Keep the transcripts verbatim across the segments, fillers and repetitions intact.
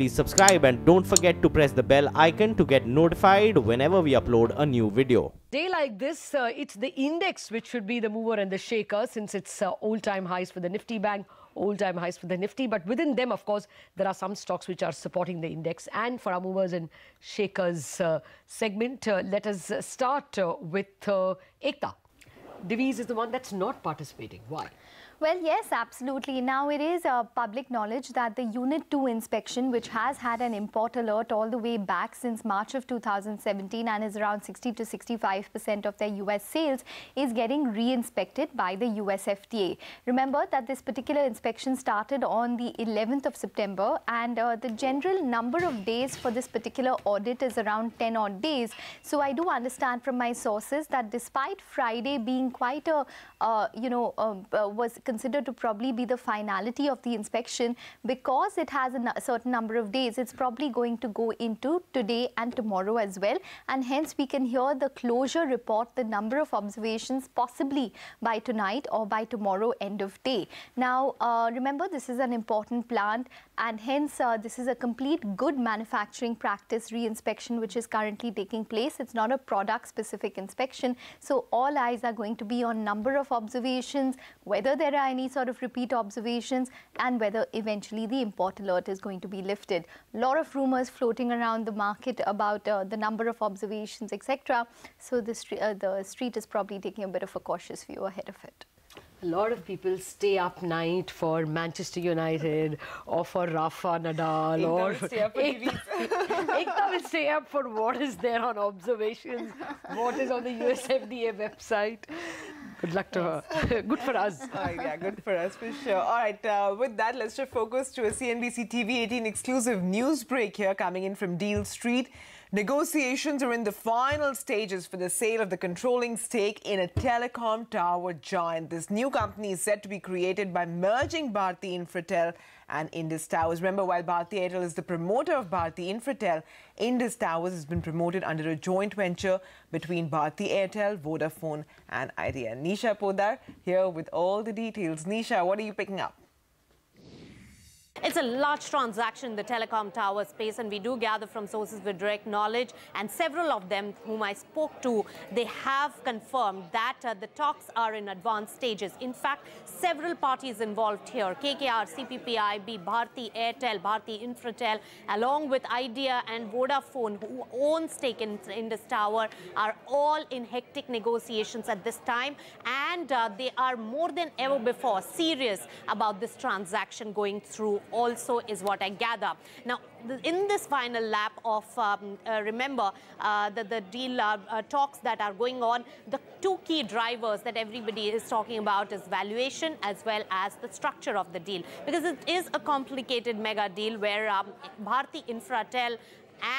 please subscribe and don't forget to press the bell icon to get notified whenever we upload a new video. Day like this, uh, it's the index which should be the mover and the shaker, since it's uh, all-time highs for the Nifty Bank, all-time highs for the Nifty. But within them, of course, there are some stocks which are supporting the index. And for our movers and shakers uh, segment, uh, let us start uh, with uh, Ekta. Diviz is the one that's not participating. Why? Well, yes, absolutely. Now, it is uh, public knowledge that the Unit two inspection, which has had an import alert all the way back since March of two thousand seventeen and is around sixty to sixty-five percent of their U S sales, is getting re-inspected by the U S F D A. Remember that this particular inspection started on the eleventh of September, and uh, the general number of days for this particular audit is around ten odd days. So I do understand from my sources that despite Friday being quite a, uh, you know, uh, uh, was considered to probably be the finality of the inspection, because it has a certain number of days, it's probably going to go into today and tomorrow as well, and hence we can hear the closure report, the number of observations, possibly by tonight or by tomorrow end of day. Now uh, remember, this is an important plant, and hence uh, this is a complete good manufacturing practice re-inspection which is currently taking place. It's not a product specific inspection, so all eyes are going to be on number of observations, whether there are any sort of repeat observations, and whether eventually the import alert is going to be lifted. A lot of rumors floating around the market about uh, the number of observations, et cetera. So the, uh, the street is probably taking a bit of a cautious view ahead of it. A lot of people stay up night for Manchester United or for Rafa Nadal. Ekta or will stay up for Ekta, Ekta will stay up for what is there on observations, what is on the U S F D A website. Good luck to yes. her. Good for us. Oh, yeah, good for us for sure. All right, uh, with that, let's shift focus to a C N B C T V eighteen exclusive news break here, coming in from Deal Street. Negotiations are in the final stages for the sale of the controlling stake in a telecom tower giant. This new company is set to be created by merging Bharti Infratel and Indus Towers. Remember, while Bharti Airtel is the promoter of Bharti Infratel, Indus Towers has been promoted under a joint venture between Bharti Airtel, Vodafone and Idea. Nisha Podar here with all the details. Nisha, what are you picking up? It's a large transaction in the telecom tower space, and we do gather from sources with direct knowledge, and several of them whom I spoke to, they have confirmed that uh, the talks are in advanced stages. In fact, several parties involved here, K K R, C P P I B, Bharti Airtel, Bharti Infratel, along with Idea and Vodafone, who own stake in Indus Tower, are all in hectic negotiations at this time, and uh, they are more than ever before serious about this transaction going through, also is what I gather. Now, in this final lap of, um, uh, remember, uh, the, the deal uh, uh, talks that are going on, the two key drivers that everybody is talking about is valuation as well as the structure of the deal. Because it is a complicated mega deal where um, Bharti Infratel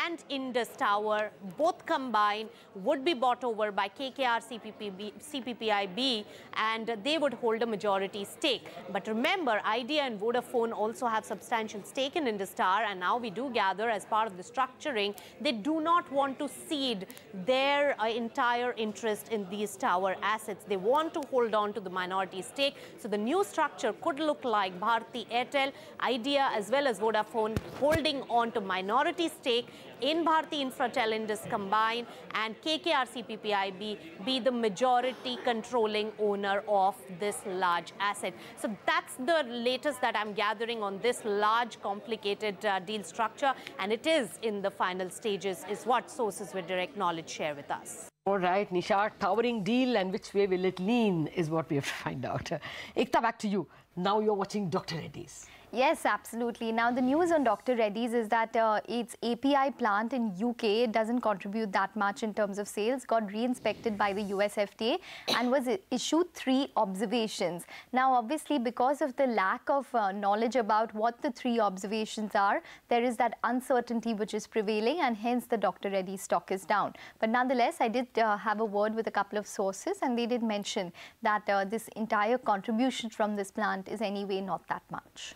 and Indus Tower, both combined, would be bought over by K K R, C P P I B, and they would hold a majority stake. But remember, Idea and Vodafone also have substantial stake in Indus Tower, and now we do gather, as part of the structuring, they do not want to cede their uh, entire interest in these tower assets. They want to hold on to the minority stake. So the new structure could look like Bharti Airtel, Idea, as well as Vodafone holding on to minority stake in Bharti Infratel, Indus combined, and K K R C P P I B be the majority controlling owner of this large asset. So that's the latest that I'm gathering on this large, complicated uh, deal structure, and it is in the final stages, is what sources with direct knowledge share with us. All right, Nisha, towering deal, and which way will it lean is what we have to find out. Ekta, back to you. Now you're watching Doctor Reddy's. Yes, absolutely. Now, the news on Doctor Reddy's is that uh, its A P I plant in U K, it doesn't contribute that much in terms of sales, got re-inspected by the U S F D A and was issued three observations. Now, obviously, because of the lack of uh, knowledge about what the three observations are, there is that uncertainty which is prevailing, and hence the Doctor Reddy's stock is down. But nonetheless, I did uh, have a word with a couple of sources, and they did mention that uh, this entire contribution from this plant is anyway not that much.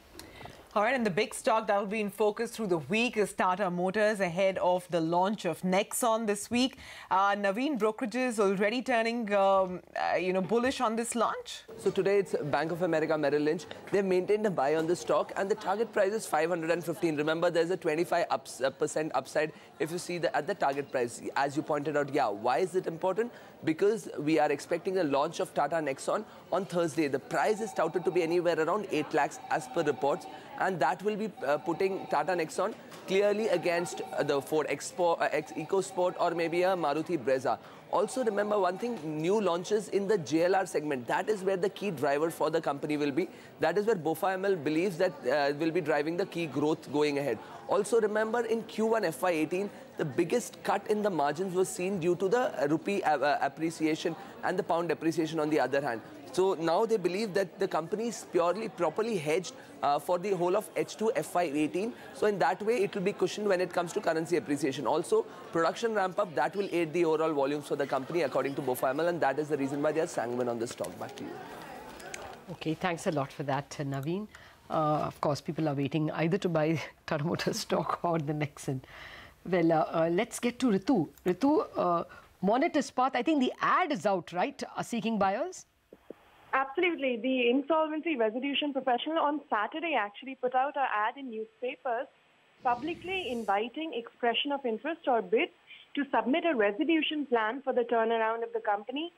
All right, and the big stock that will be in focus through the week is Tata Motors ahead of the launch of Nexon this week. Uh, Naveen, brokerages already turning, um, uh, you know, bullish on this launch. So today it's Bank of America Merrill Lynch. They've maintained a buy on the stock, and the target price is five hundred fifteen. Remember, there's a twenty-five ups, uh, percent upside if you see the at the target price. As you pointed out, yeah. Why is it important? Because we are expecting a launch of Tata Nexon on Thursday. The price is touted to be anywhere around eight lakhs as per reports. And that will be uh, putting Tata Nexon clearly against uh, the Ford Expo, uh, EcoSport or maybe a Maruti Brezza. Also remember one thing, new launches in the J L R segment. That is where the key driver for the company will be. That is where BofA M L believes that uh, will be driving the key growth going ahead. Also remember in Q one F Y eighteen, the biggest cut in the margins was seen due to the rupee uh, appreciation and the pound depreciation on the other hand. So now they believe that the company is purely, properly hedged uh, for the whole of H two F Y eighteen. So in that way, it will be cushioned when it comes to currency appreciation. Also, production ramp up, that will aid the overall volumes for the company, according to BofA M L, and that is the reason why they are sanguine on the stock. Back to you. Okay, thanks a lot for that, Naveen. Uh, of course, people are waiting either to buy Tata Motors stock or the Nexon. Well, uh, uh, let's get to Ritu. Ritu, uh, monitor spot. I think the ad is out, right? Are seeking buyers? Absolutely. The Insolvency Resolution Professional on Saturday actually put out an ad in newspapers publicly inviting expression of interest or bids to submit a resolution plan for the turnaround of the company.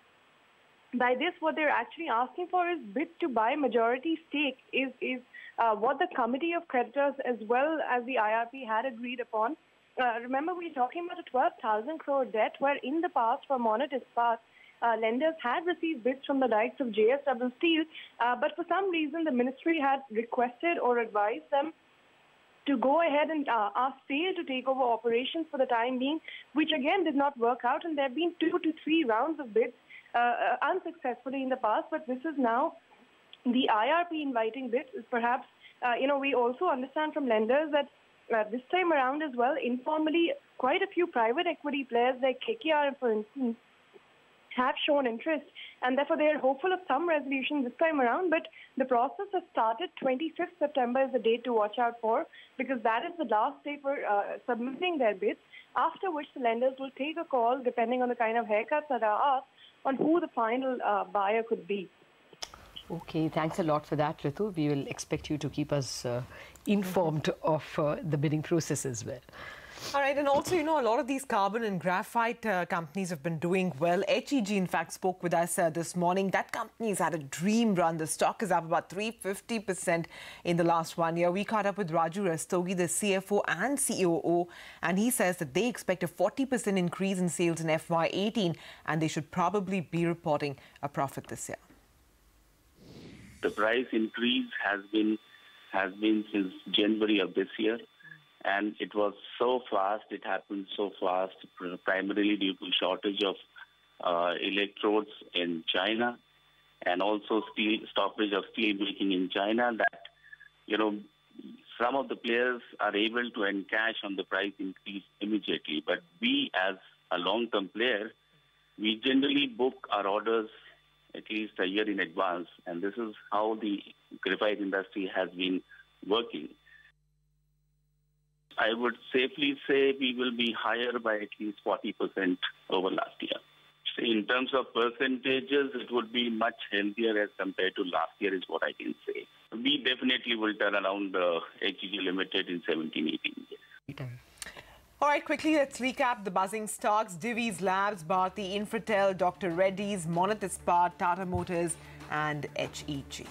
By this, what they're actually asking for is bids to buy majority stake is, is uh, what the Committee of Creditors as well as the I R P had agreed upon. Uh, remember, we're talking about a twelve thousand crore debt where in the past for Monitor Ispat, Uh, lenders had received bids from the likes of J S W Steel, uh, but for some reason the ministry had requested or advised them to go ahead and uh, ask SAIL to take over operations for the time being, which again did not work out, and there have been two to three rounds of bids uh, unsuccessfully in the past, but this is now the I R P inviting bids. Perhaps, uh, you know, we also understand from lenders that uh, this time around as well, informally, quite a few private equity players like K K R, for instance, have shown interest, and therefore they are hopeful of some resolution this time around, but the process has started. twenty-fifth September is the date to watch out for, because that is the last day for uh, submitting their bids, after which the lenders will take a call, depending on the kind of haircuts that are asked, on who the final uh, buyer could be. Okay, thanks a lot for that, Ritu. We will expect you to keep us uh, informed of uh, the bidding process as well. All right, and also, you know, a lot of these carbon and graphite uh, companies have been doing well. H E G, in fact, spoke with us uh, this morning. That company's had a dream run. The stock is up about three hundred fifty percent in the last one year. We caught up with Raju Rastogi, the C F O and C O O, and he says that they expect a forty percent increase in sales in F Y eighteen, and they should probably be reporting a profit this year. The price increase has been, has been since January of this year. And it was so fast, it happened so fast, primarily due to shortage of uh, electrodes in China and also steel, stoppage of steel making in China, that, you know, some of the players are able to encash on the price increase immediately. But we, as a long-term player, we generally book our orders at least a year in advance. And this is how the graphite industry has been working. I would safely say we will be higher by at least forty percent over last year. In terms of percentages, it would be much healthier as compared to last year is what I can say. We definitely will turn around uh, H E G Limited in seventeen eighteen. All right, quickly, let's recap the buzzing stocks. Diviz Labs, Bharti Infratel, Doctor Reddy's, Monitor Ispat, Tata Motors and H E G.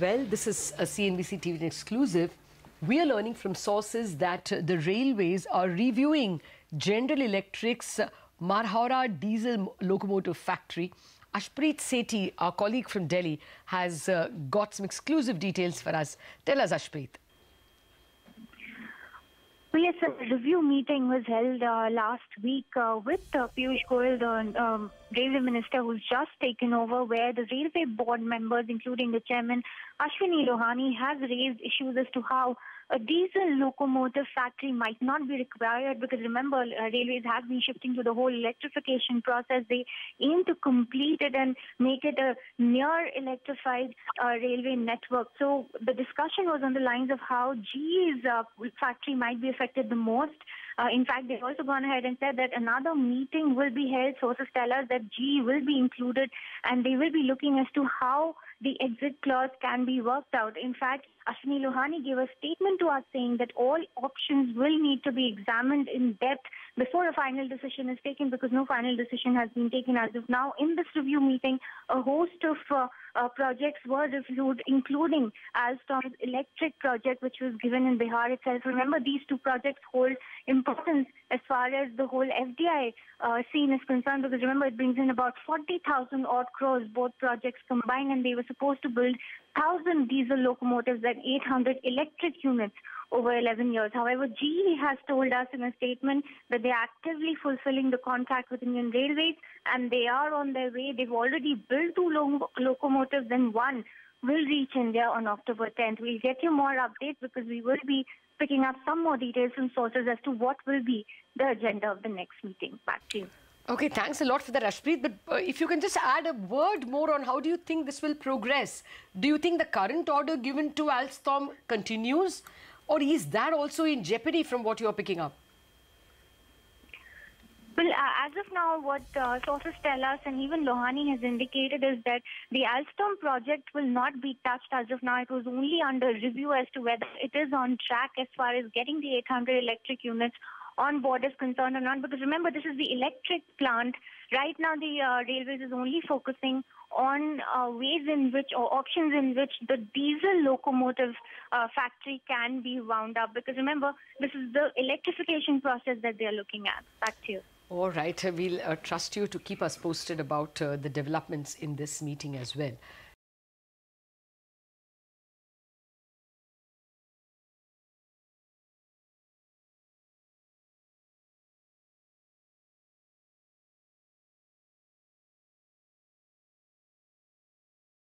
Well, this is a C N B C T V exclusive. We are learning from sources that the railways are reviewing General Electric's Marhowra diesel locomotive factory. Ashpreet Sethi, our colleague from Delhi, has uh, got some exclusive details for us. Tell us, Ashpreet. Yes, a review meeting was held uh, last week uh, with uh, Piyush Goyal, the um, railway minister who's just taken over, where the railway board members, including the chairman, Ashwini Lohani, has raised issues as to how a diesel locomotive factory might not be required because, remember, uh, railways have been shifting to the whole electrification process. They aim to complete it and make it a near electrified uh, railway network. So the discussion was on the lines of how G E's uh, factory might be affected the most. Uh, in fact, they've also gone ahead and said that another meeting will be held. Sources tell us that G E will be included and they will be looking as to how the exit clause can be worked out. In fact, Ashwini Lohani gave a statement to us saying that all options will need to be examined in depth before a final decision is taken, because no final decision has been taken as of now. In this review meeting, a host of uh, uh, projects were reviewed, including Alstom's electric project, which was given in Bihar itself. Remember, these two projects hold importance as far as the whole F D I uh, scene is concerned, because remember, it brings in about forty thousand odd crores, both projects combined, and they were supposed to build one thousand diesel locomotives and eight hundred electric units over eleven years. However, G E has told us in a statement that they are actively fulfilling the contract with Indian Railways and they are on their way. They've already built two lo- locomotives and one will reach India on October tenth. We'll get you more updates because we will be picking up some more details from sources as to what will be the agenda of the next meeting. Back to you. Okay, thanks a lot for that, Ashpreet. But uh, if you can just add a word more on how do you think this will progress? Do you think the current order given to Alstom continues? Or is that also in jeopardy from what you are picking up? Well, uh, as of now, what uh, sources tell us, and even Lohani has indicated, is that the Alstom project will not be touched as of now. It was only under review as to whether it is on track as far as getting the eight hundred electric units on board is concerned or not, because remember, this is the electric plant. Right now, the uh, railways is only focusing on uh, ways in which, or options in which, the diesel locomotive uh, factory can be wound up, because remember, this is the electrification process that they are looking at. Back to you. All right. We'll uh, trust you to keep us posted about uh, the developments in this meeting as well.